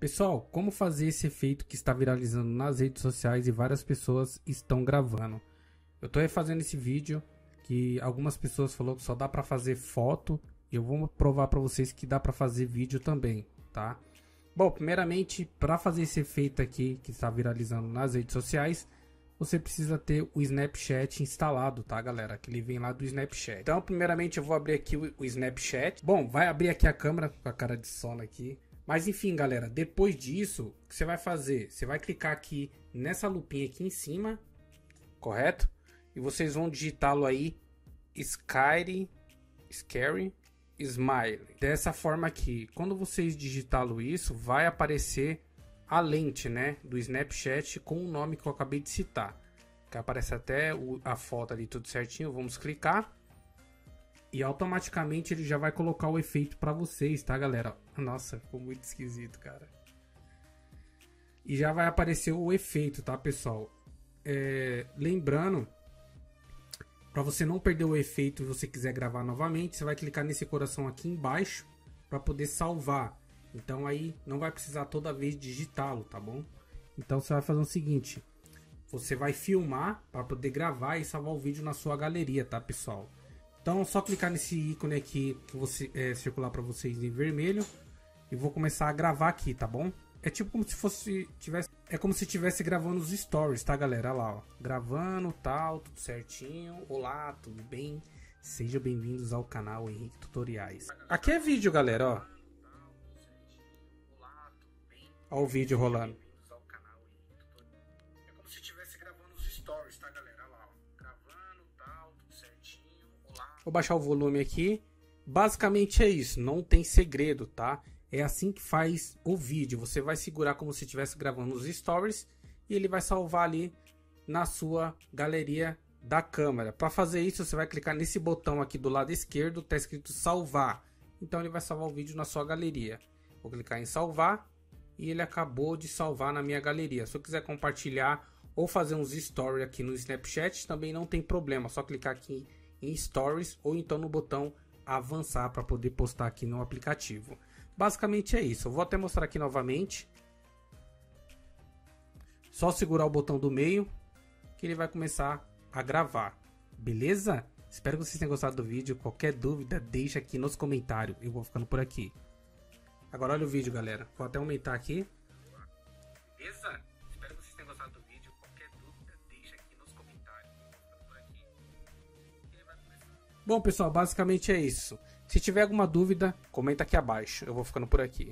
Pessoal, como fazer esse efeito que está viralizando nas redes sociais e várias pessoas estão gravando? Eu estou refazendo esse vídeo que algumas pessoas falaram que só dá para fazer foto. E eu vou provar para vocês que dá para fazer vídeo também, tá? Bom, primeiramente, para fazer esse efeito aqui que está viralizando nas redes sociais, você precisa ter o Snapchat instalado, tá, galera? Que ele vem lá do Snapchat. Então, primeiramente, eu vou abrir aqui o Snapchat. Bom, vai abrir aqui a câmera com a cara de sono aqui. Mas enfim, galera, depois disso, o que você vai fazer? Você vai clicar aqui nessa lupinha aqui em cima, correto? E vocês vão digitá-lo aí, Scary Smile. Dessa forma aqui, quando vocês digitá-lo isso, vai aparecer a lente, né, do Snapchat com o nome que eu acabei de citar. Que aparece até a foto ali tudo certinho, vamos clicar. E automaticamente ele já vai colocar o efeito para vocês, tá, galera? Nossa, ficou muito esquisito, cara. E já vai aparecer o efeito, tá, pessoal? Lembrando, para você não perder o efeito e você quiser gravar novamente, você vai clicar nesse coração aqui embaixo para poder salvar. Então aí não vai precisar toda vez digitá-lo, tá bom? Então você vai fazer o seguinte, você vai filmar para poder gravar e salvar o vídeo na sua galeria, tá, pessoal? Então, é só clicar nesse ícone aqui que você circular para vocês em vermelho e vou começar a gravar aqui, tá bom? É tipo como se tivesse gravando os stories, tá, galera? Olha lá, ó, gravando, tal, tudo certinho. Olá, tudo bem? Sejam bem-vindos ao canal Henrique Tutoriais. Aqui é vídeo, galera, ó. Olha o vídeo rolando. É como se tivesse gravando os stories, tá, galera? Vou baixar o volume aqui. Basicamente é isso, não tem segredo, tá? É assim que faz o vídeo. Você vai segurar como se estivesse gravando os stories e ele vai salvar ali na sua galeria da câmera. Para fazer isso, você vai clicar nesse botão aqui do lado esquerdo, tá escrito salvar. Então ele vai salvar o vídeo na sua galeria. Vou clicar em salvar e ele acabou de salvar na minha galeria. Se eu quiser compartilhar ou fazer uns stories aqui no Snapchat, também não tem problema, só clicar aqui em stories ou então no botão avançar para poder postar aqui no aplicativo. Basicamente é isso. Eu vou até mostrar aqui novamente. Só segurar o botão do meio que ele vai começar a gravar. Beleza? Espero que vocês tenham gostado do vídeo. Qualquer dúvida deixa aqui nos comentários. Eu vou ficando por aqui. Agora olha o vídeo, galera. Vou até aumentar aqui. Beleza? Espero que vocês tenham gostado do vídeo. Qualquer dúvida deixa aqui nos comentários. Bom, pessoal, basicamente é isso. Se tiver alguma dúvida, comenta aqui abaixo. Eu vou ficando por aqui.